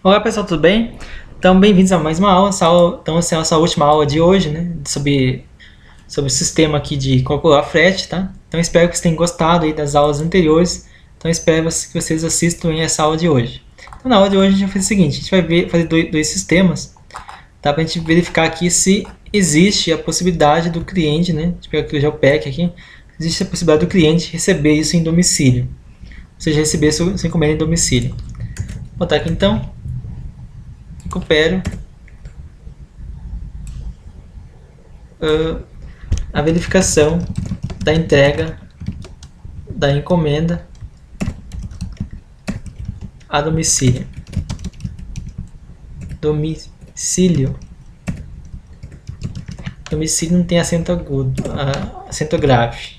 Olá pessoal, tudo bem? Então, bem-vindos a mais uma aula. Então, essa é a nossa última aula de hoje, né? Sobre o sistema aqui de calcular frete, tá? Então, espero que vocês tenham gostado aí das aulas anteriores. Então, espero que vocês assistam essa aula de hoje. Então, na aula de hoje, a gente vai fazer o seguinte: a gente vai fazer dois sistemas, tá? Para a gente verificar aqui se existe a possibilidade do cliente, né? Deixa eu pegar aqui o GeoPack aqui. Existe a possibilidade do cliente receber isso em domicílio. Ou seja, receber sua encomenda em domicílio. Vou botar aqui então. Recupero a verificação da entrega da encomenda a domicílio. Domicílio não tem acento agudo, acento grave.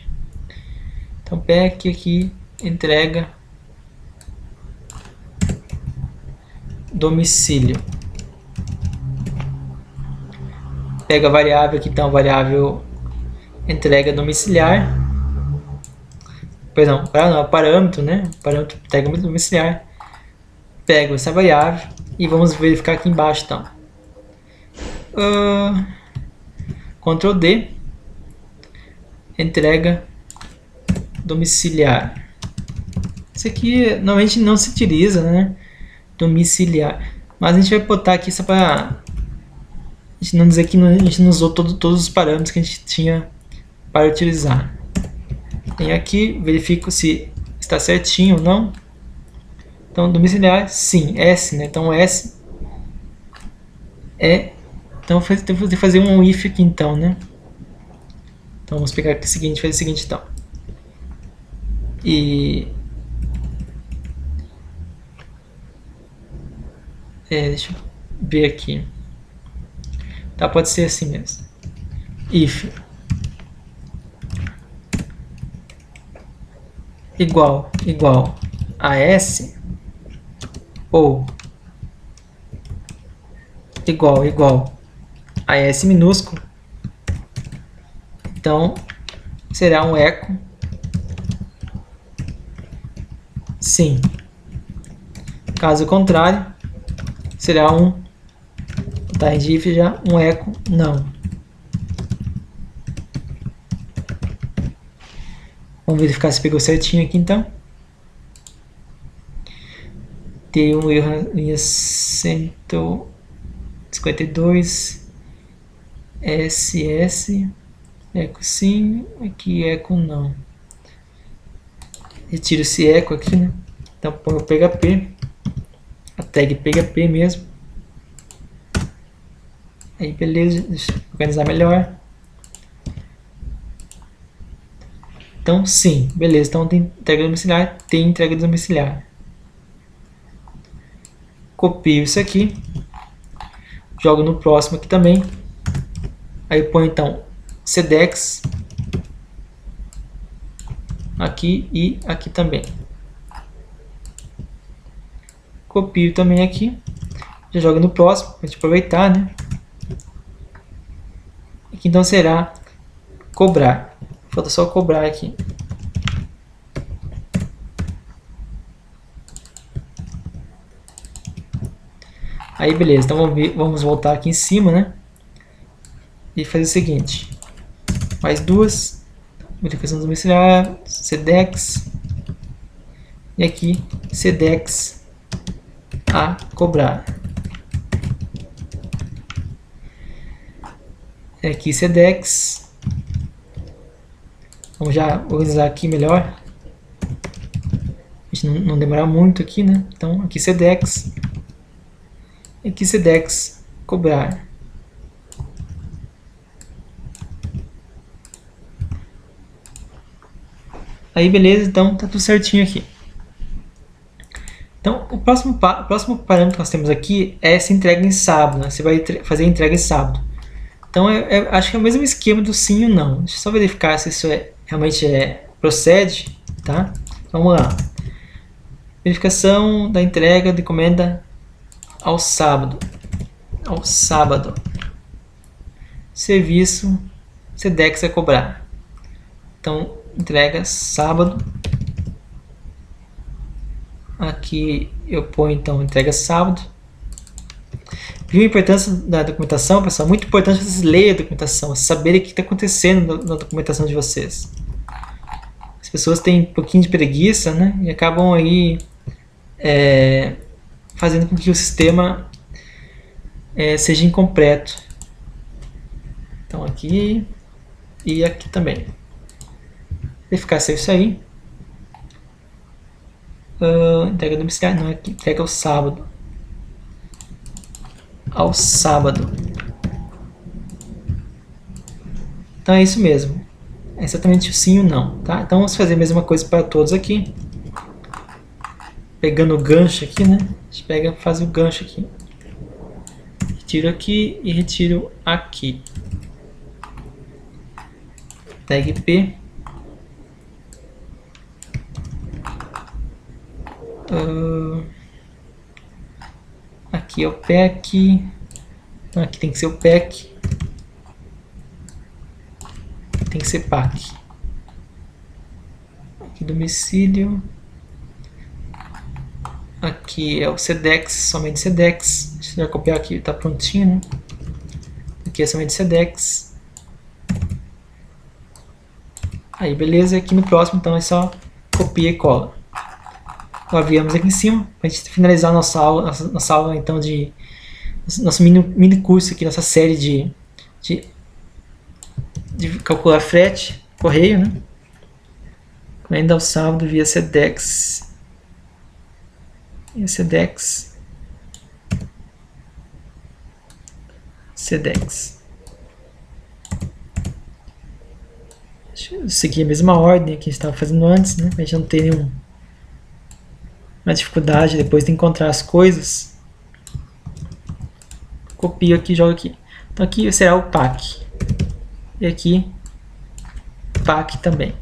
Então PAC aqui, entrega domicílio. Pega a variável aqui, então a variável entrega domiciliar, perdão, parâmetro, né? Parâmetro entrega domiciliar. Pego essa variável e vamos verificar aqui embaixo, então. Ctrl D, entrega domiciliar. Isso aqui normalmente não se utiliza, né? Domiciliar, mas a gente vai botar aqui só para a gente não dizer que a gente não usou todos os parâmetros que a gente tinha para utilizar. Tem aqui, verifico se está certinho ou não. Então, domiciliar, sim, S, né? Então, S é. Então, tem que fazer um if aqui, então, né? Então, vamos pegar aqui o seguinte, fazer o seguinte, então. Deixa eu ver aqui. Tá, pode ser assim mesmo. If igual a S ou igual a S minúsculo, então será um eco sim. Caso contrário, será um if já, um eco não. Vamos verificar se pegou certinho aqui então. Tem um erro na linha 152, SS, eco sim, aqui eco não. Retiro esse eco aqui, né? Então põe o PHP, a tag PHP mesmo. Aí beleza, deixa eu organizar melhor. Então sim, beleza, então tem entrega domiciliar, Copio isso aqui, jogo no próximo aqui também. Aí põe então Sedex aqui e aqui também. Copio também aqui, já jogo no próximo, pra gente aproveitar, né? Aqui então será cobrar, falta só cobrar aqui. Aí beleza, então vamos voltar aqui em cima, né? E fazer o seguinte, mais duas, verificação domiciliar, Sedex, e aqui Sedex a cobrar. Aqui Sedex, vamos já organizar aqui melhor, a gente não demorar muito aqui, né? Então aqui Sedex, aqui Sedex cobrar. Aí beleza, então tá tudo certinho aqui. Então o próximo parâmetro que nós temos aqui é essa entrega em sábado, né? Você vai fazer a entrega em sábado. Então, acho que é o mesmo esquema do sim ou não. Deixa eu só verificar se isso realmente procede, tá? Vamos lá. Verificação da entrega de encomenda ao sábado. Serviço Sedex a cobrar. Então, entrega sábado. Aqui eu ponho, então, entrega sábado. Viu a importância da documentação, pessoal? Muito importante vocês lerem a documentação, saberem o que está acontecendo na documentação de vocês. As pessoas têm um pouquinho de preguiça, né? E acabam aí fazendo com que o sistema seja incompleto. Então aqui e aqui também. Verificar se é isso aí. Entrega domiciliar, não, aqui, entrega ao sábado. Ao sábado. Então é isso mesmo. É exatamente o sim e o não, tá? Então vamos fazer a mesma coisa para todos aqui. Pegando o gancho aqui, né? A gente pega, faz o gancho aqui. Retiro aqui e retiro aqui. Tag P. Aqui é o PAC. Não, aqui tem que ser o PAC. Tem que ser PAC. Aqui domicílio. Aqui é o Sedex, somente Sedex. Deixa eu copiar aqui, tá prontinho, né? Aqui é somente Sedex. Aí, beleza. Aqui no próximo, então, é só copia e cola. Agora viemos aqui em cima, para a gente finalizar nossa aula então de... Nosso mini curso aqui, nossa série de calcular frete, correio, né? Ainda ao sábado via Sedex. E Sedex. Sedex. Deixa eu seguir a mesma ordem que a gente estava fazendo antes, né? Para a gente não ter nenhuma dificuldade depois de encontrar as coisas. Copio aqui e jogo aqui. Então aqui será o PAC. E aqui, PAC também.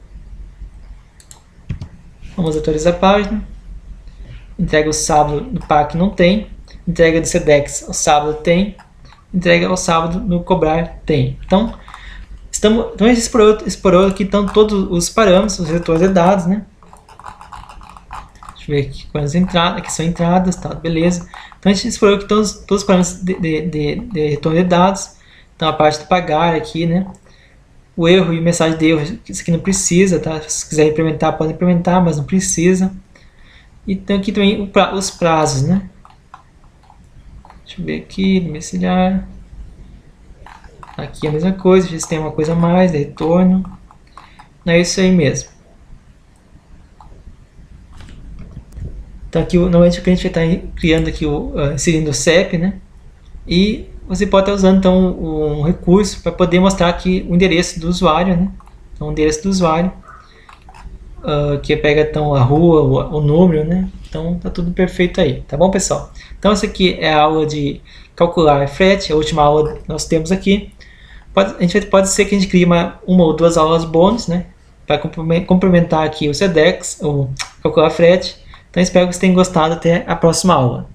Vamos atualizar a página. Entrega o sábado no PAC não tem. Entrega do Sedex ao sábado tem. Entrega ao sábado no cobrar tem. Então, a gente explorou aqui então, todos os parâmetros, os vetores de dados, né? Deixa eu ver aqui quantas entradas, aqui são entradas, tá, beleza. Então a gente explorou aqui todos os parâmetros de retorno de dados. Então a parte do pagar aqui, né? O erro e mensagem de erro, isso aqui não precisa, tá? Se quiser implementar, pode implementar, mas não precisa. E tem aqui também os prazos, né? Deixa eu ver aqui, domiciliar. Aqui é a mesma coisa, já tem uma coisa a mais, de retorno. Não é isso aí mesmo. Então aqui, normalmente o cliente vai estar criando aqui, inserindo o CEP, né? E você pode estar usando então um recurso para poder mostrar aqui o endereço do usuário, né? Então o endereço do usuário. Que pega então a rua, o número, né? Então tá tudo perfeito aí, tá bom, pessoal? Então essa aqui é a aula de calcular frete, a última aula que nós temos aqui. Pode ser que a gente crie uma ou duas aulas bônus, né? Para complementar aqui o Sedex, o calcular frete. Então espero que vocês tenham gostado. Até a próxima aula.